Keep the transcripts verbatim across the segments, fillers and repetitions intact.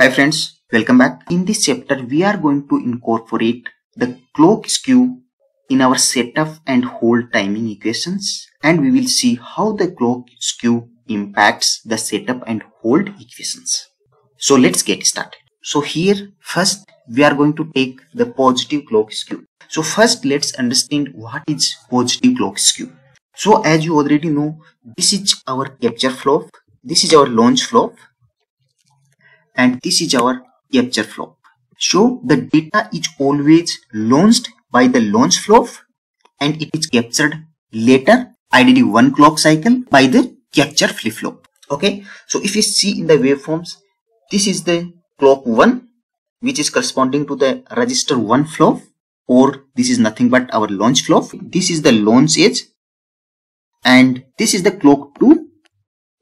Hi friends, welcome back. In this chapter, we are going to incorporate the clock skew in our setup and hold timing equations, and we will see how the clock skew impacts the setup and hold equations. So let's get started. So here first we are going to take the positive clock skew. So first let's understand what is positive clock skew. So as you already know, this is our capture flop, this is our launch flop, and this is our capture flop. So the data is always launched by the launch flop and it is captured later, ideally one clock cycle, by the capture flip-flop. Okay, so if you see in the waveforms, this is the clock one, which is corresponding to the register one flop, or this is nothing but our launch flop. This is the launch edge and this is the clock two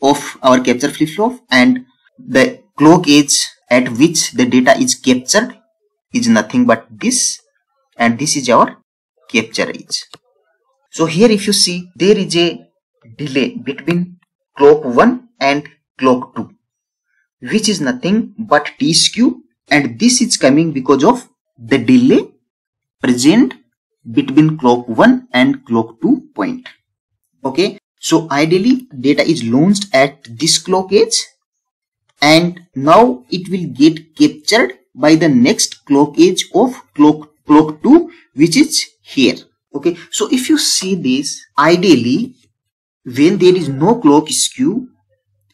of our capture flip-flop, and the clock edge at which the data is captured is nothing but this, and this is our capture edge. So here if you see, there is a delay between clock one and clock two, which is nothing but T skew, and this is coming because of the delay present between clock one and clock two point. Okay, so ideally data is launched at this clock edge and now it will get captured by the next clock edge of clock clock two, which is here. Okay, so if you see this, ideally when there is no clock skew,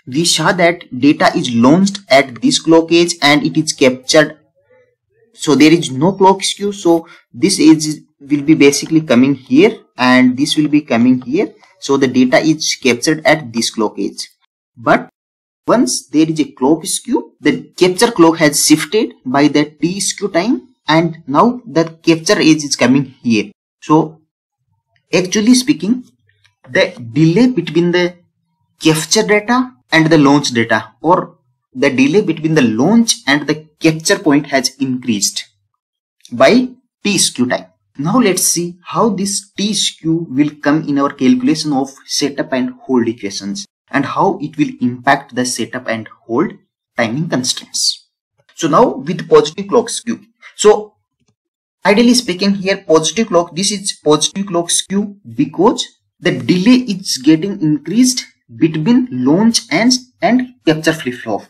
we saw that data is launched at this clock edge and it is captured, so there is no clock skew. So this edge will be basically coming here and this will be coming here, so the data is captured at this clock edge. But once there is a clock skew, the capture clock has shifted by the T skew time and now the capture edge is coming here. So actually speaking, the delay between the capture data and the launch data, or the delay between the launch and the capture point, has increased by T skew time. Now let's see how this T skew will come in our calculation of setup and hold equations and how it will impact the setup and hold timing constraints. So now with positive clock skew. So ideally speaking here, positive clock, this is positive clock skew because the delay is getting increased between launch and, and capture flip-flop.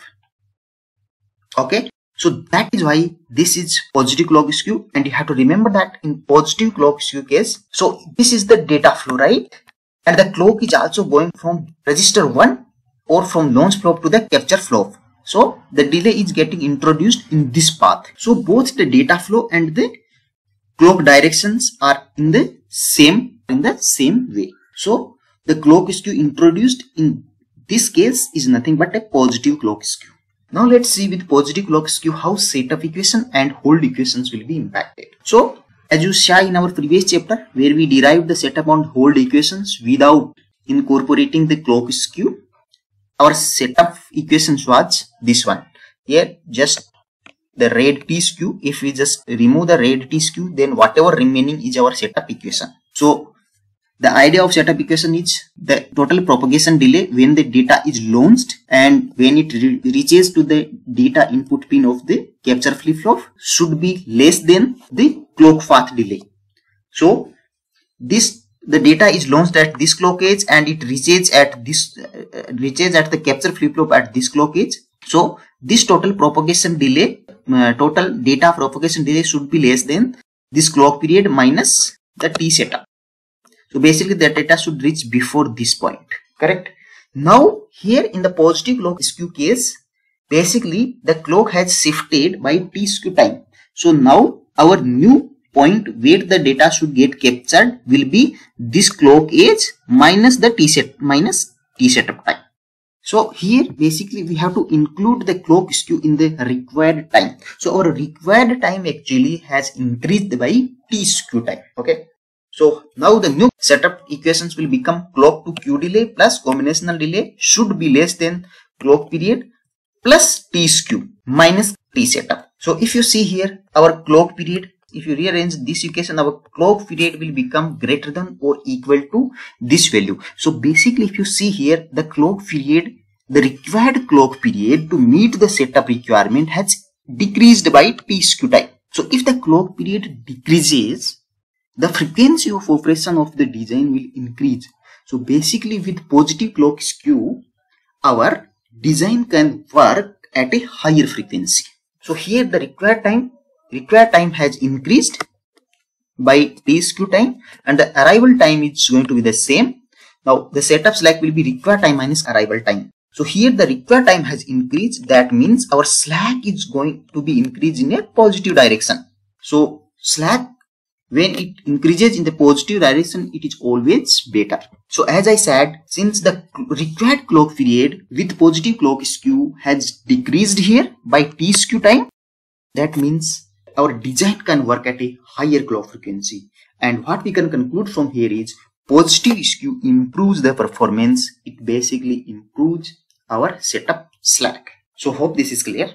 Okay, so that is why this is positive clock skew, and you have to remember that in positive clock skew case, so this is the data flow, right? And the clock is also going from register one or from launch flop to the capture flop. So the delay is getting introduced in this path. So both the data flow and the clock directions are in the same in the same way. So the clock skew introduced in this case is nothing but a positive clock skew. Now let's see with positive clock skew how setup equation and hold equations will be impacted. So as you saw in our previous chapter, where we derived the setup and hold equations without incorporating the clock skew, our setup equations was this one. Here just the red T skew, if we just remove the red T skew, then whatever remaining is our setup equation. So the idea of setup equation is the total propagation delay when the data is launched and when it re reaches to the data input pin of the capture flip-flop should be less than the clock path delay. So this the data is launched at this clock edge and it reaches at this uh, reaches at the capture flip-flop at this clock edge. So this total propagation delay, uh, total data propagation delay should be less than this clock period minus the T setup. So basically the data should reach before this point, correct? Now here in the positive clock skew case, basically the clock has shifted by T skew time. So now our new point where the data should get captured will be this clock edge minus the T set minus T setup time. So here basically we have to include the clock skew in the required time. So our required time actually has increased by T skew time. Okay, so now the new setup equations will become clock to Q delay plus combinational delay should be less than clock period plus T skew minus T setup. So if you see here, our clock period, if you rearrange this equation, our clock period will become greater than or equal to this value. So basically if you see here, the clock period, the required clock period to meet the setup requirement has decreased by T skew time. So if the clock period decreases, the frequency of operation of the design will increase. So basically, with positive clock skew, our design can work at a higher frequency. So here the required time required time has increased by T skew time, and the arrival time is going to be the same. Now the setup slack will be required time minus arrival time. So here the required time has increased. That means our slack is going to be increased in a positive direction. So slack, when it increases in the positive direction, it is always better. So as I said, since the required clock period with positive clock skew has decreased here by T skew time, that means our design can work at a higher clock frequency. And what we can conclude from here is positive skew improves the performance. It basically improves our setup slack. So hope this is clear.